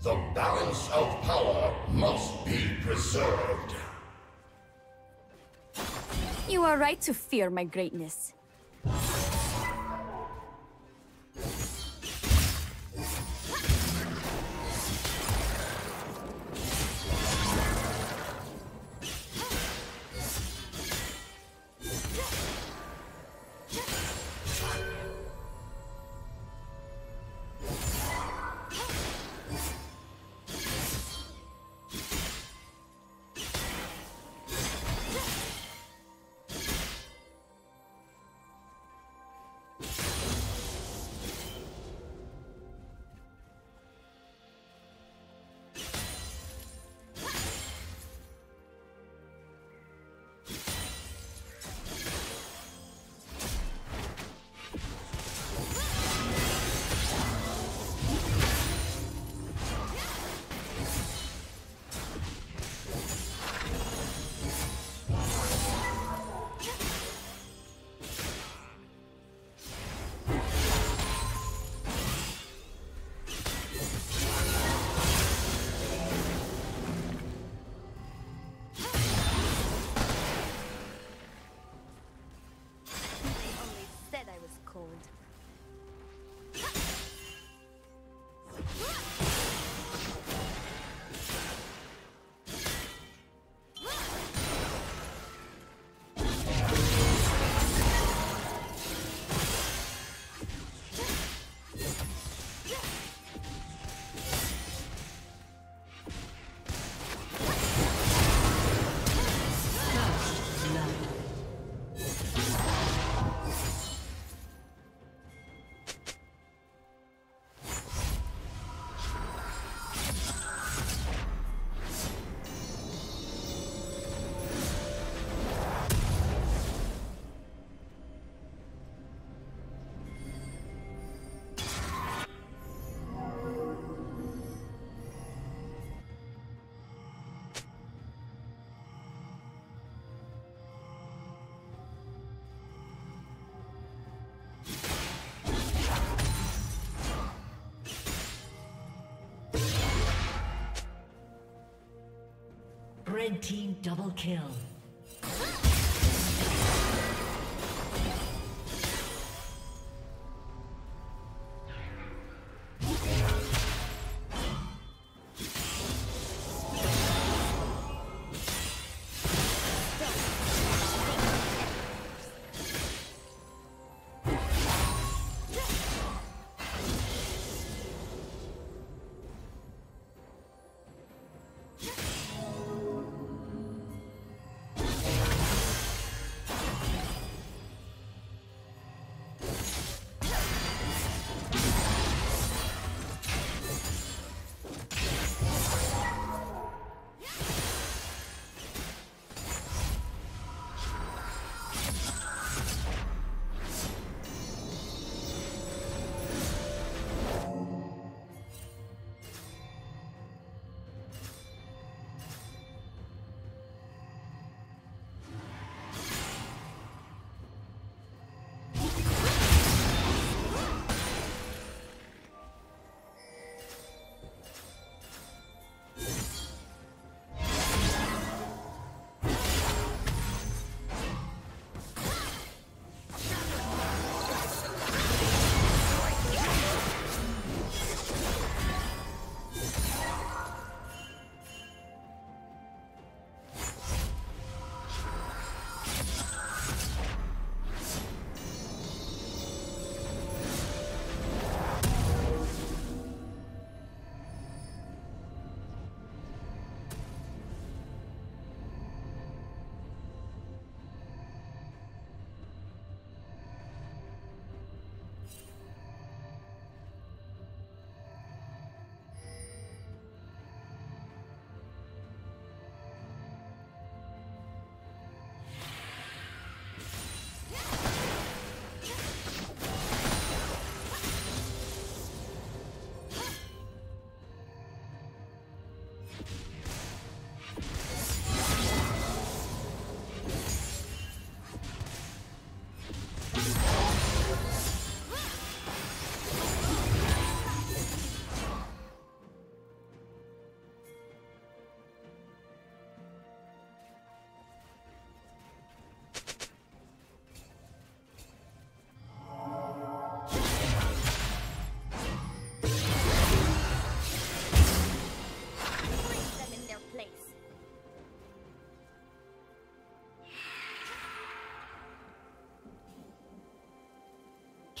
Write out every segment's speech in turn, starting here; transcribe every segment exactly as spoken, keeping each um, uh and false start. The balance of power must be preserved. You are right to fear my greatness. Red team double kill.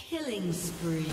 Killing spree.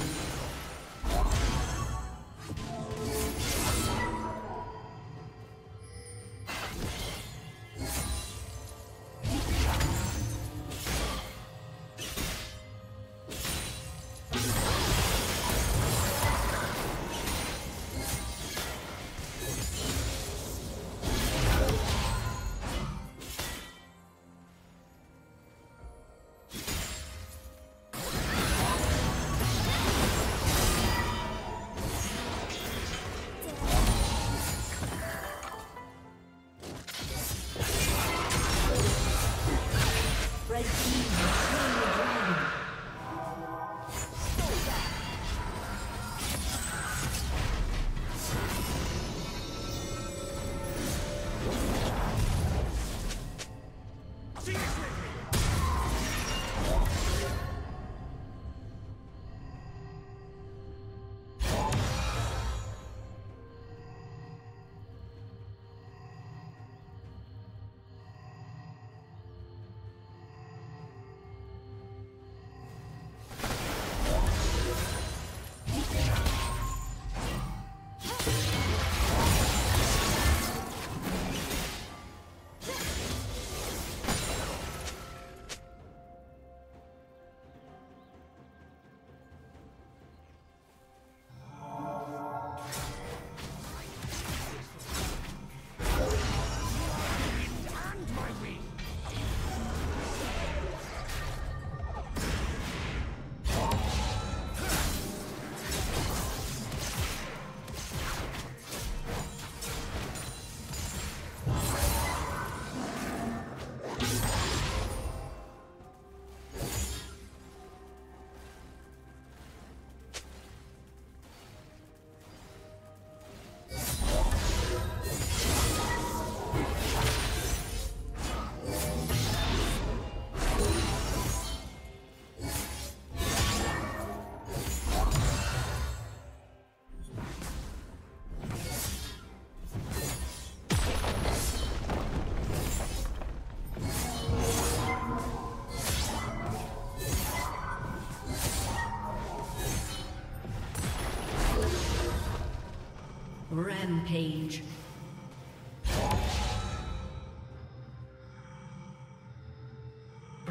Rampage.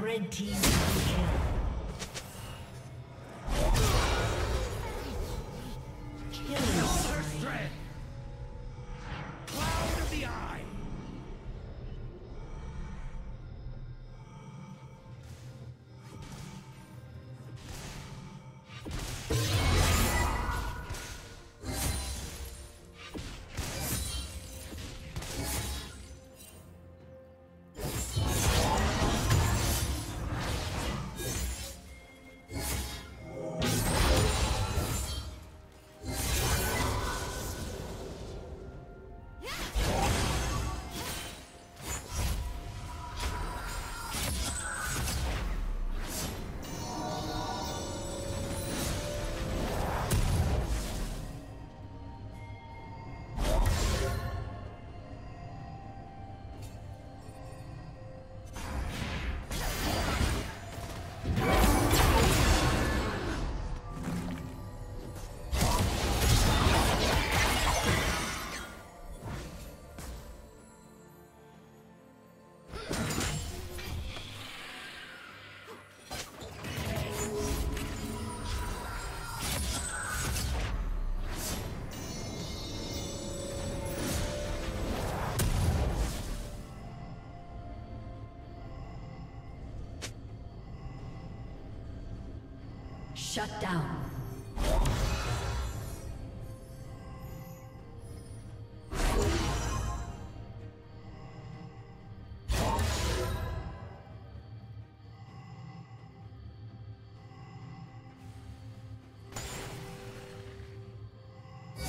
Red team shut down.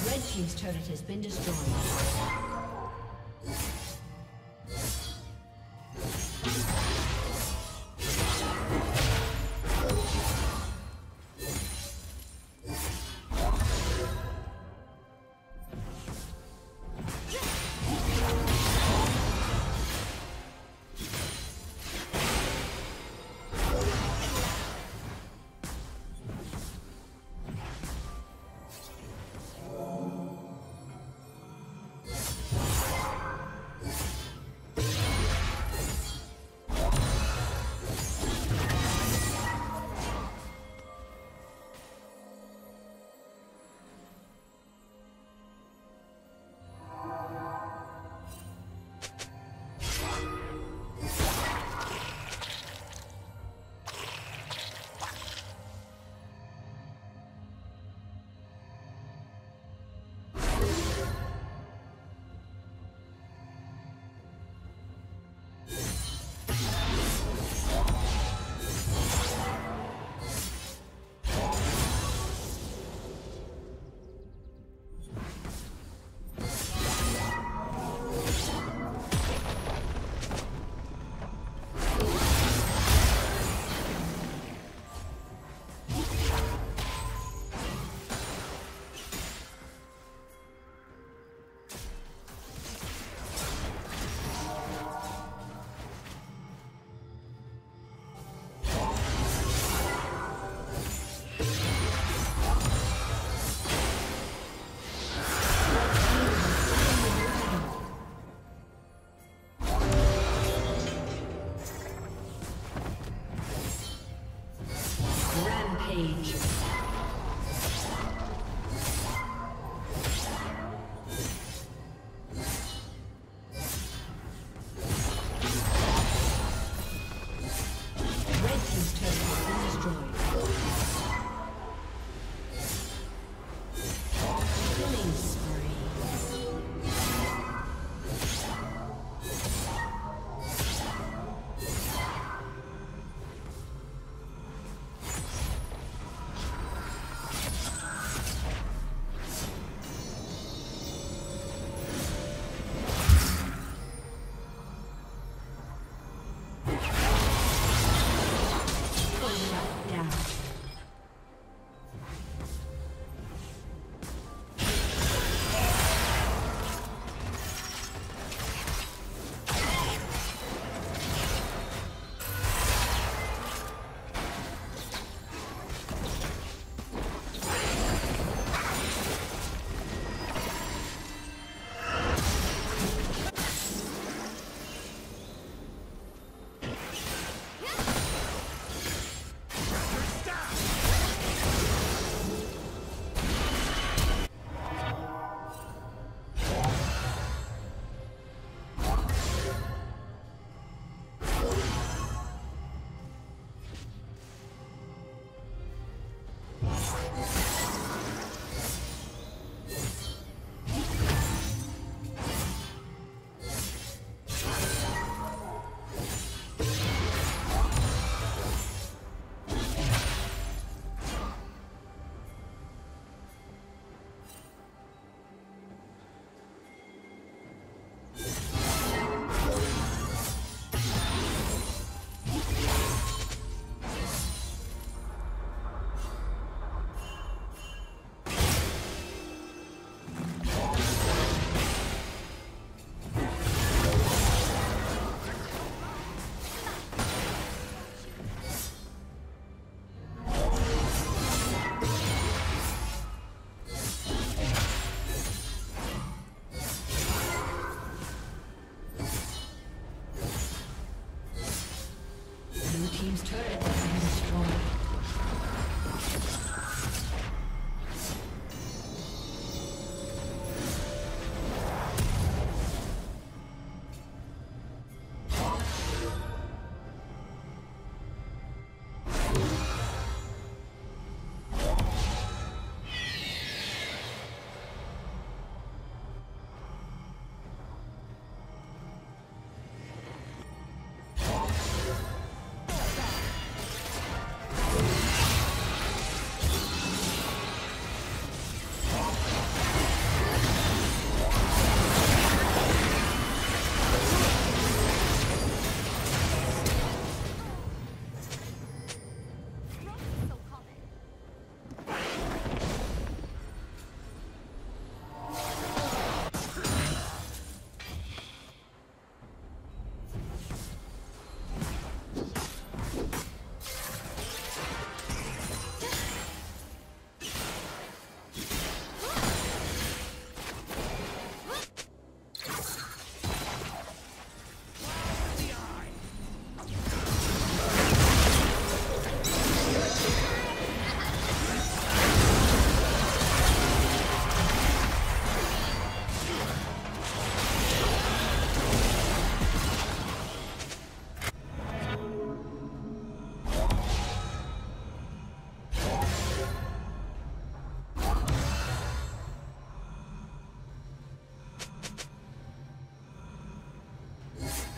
Red team's turret has been destroyed.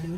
Blue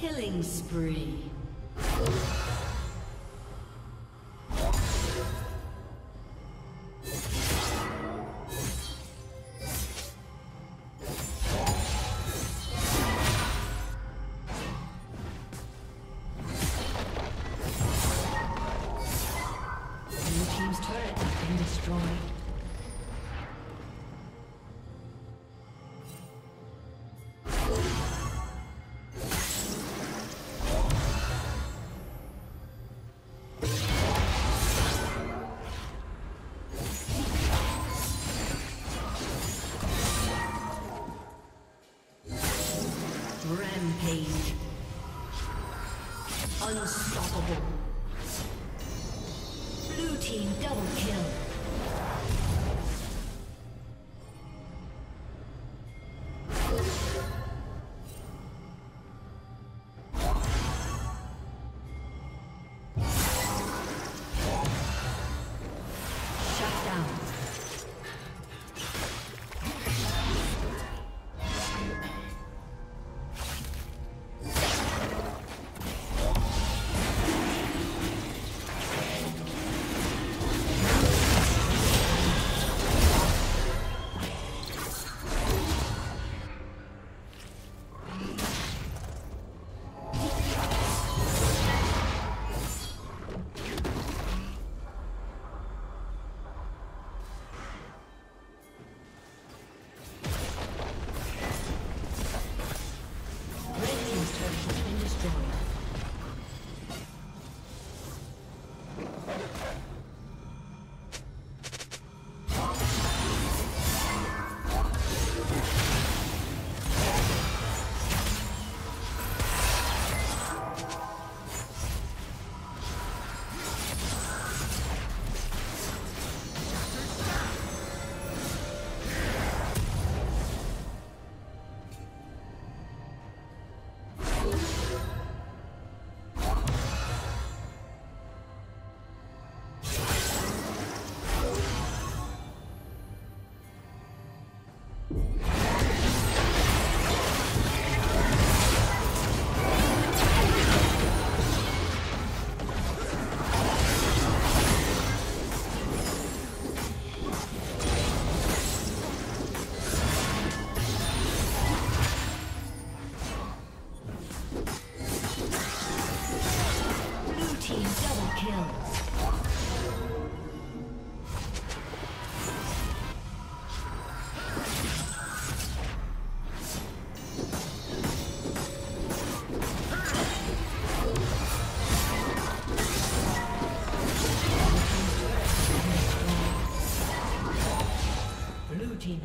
Killing spree. Rampage. Unstoppable. Blue team double kill.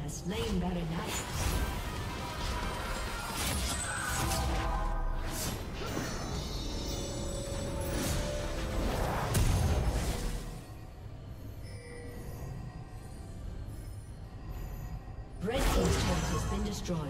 Slain Baron Nashor. Red team's turret has been destroyed.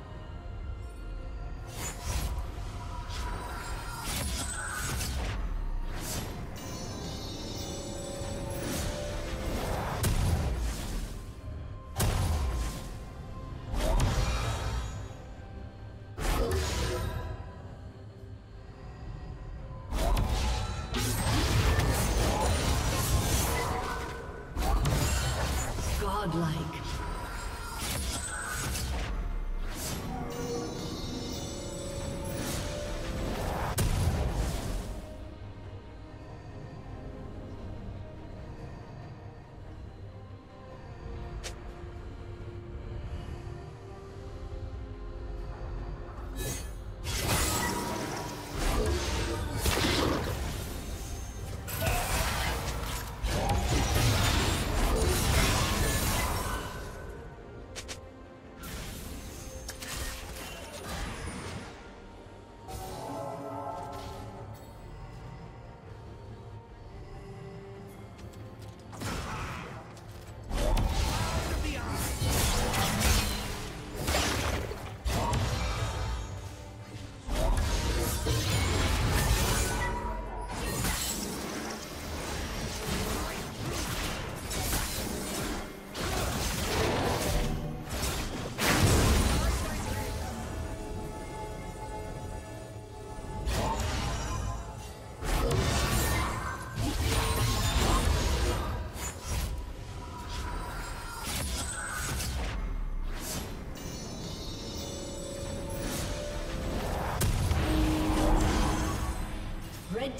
Red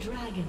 Dragon.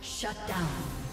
Shut down.